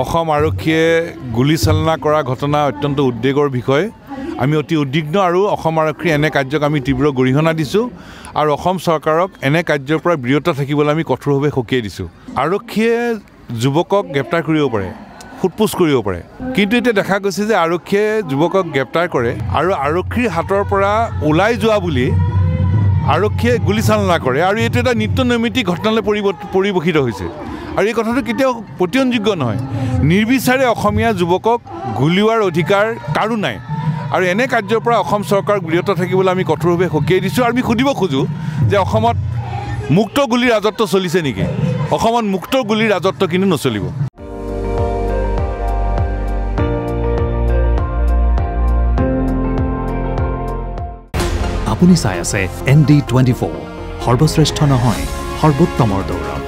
অসম আৰক্ষীয়ে গুলি চালনা কৰা ঘটনা অত্যন্ত উদ্বেগৰ বিষয়। আমি অতি উদ্বিগ্ন আৰু অসম আৰক্ষী এনে কাৰ্যক আমি তীব্ৰ গৰিহণা দিছোঁ আৰু অসম চৰকাৰক এনে কাৰ্যৰ পৰা বিৰত থাকিবলৈ আমি কঠোৰভাৱে সকিয়াই দিছোঁ। আৰক্ষীয়ে যুৱকক গ্ৰেপ্তাৰ কৰিব পাৰে, ফুটপুচ কৰিব পাৰে, কিন্তু এতিয়া দেখা গৈছে যে আৰক্ষীয়ে যুৱকক গ্ৰেপ্তাৰ কৰে আৰু আৰক্ষীৰ হাতৰ পৰা ওলাই যোৱা বুলি আৰক্ষীয়ে গুলি চালনা কৰে আৰু এইটো এটা নিত্য নৈমিত্তিক ঘটনালৈ পৰিৱৰ্তিত হৈছে আৰু এই কথাটো কেতিয়াও প্ৰতিৰোধযোগ্য নহয়। নিৰ্বিচাৰে অসমীয়া যুৱকক গুলিওৱাৰ অধিকাৰ কাৰো নাই আৰু এনে কাৰ্যৰ পৰা অসম চৰকাৰক বিৰত থাকিবলৈ আমি কঠোৰভাৱে সকিয়াই দিছোঁ। আৰু আমি সুধিব খোজোঁ যে অসমত মুক্ত গুলিৰ ৰাজত্ব চলিছে নেকি? অসমত মুক্ত গুলিৰ ৰাজত্ব কিন্তু নচলিব। আপুনি চাই আছে ND24, সৰ্বশ্ৰেষ্ঠ নহয় সৰ্বোত্তমৰ দৌৰ।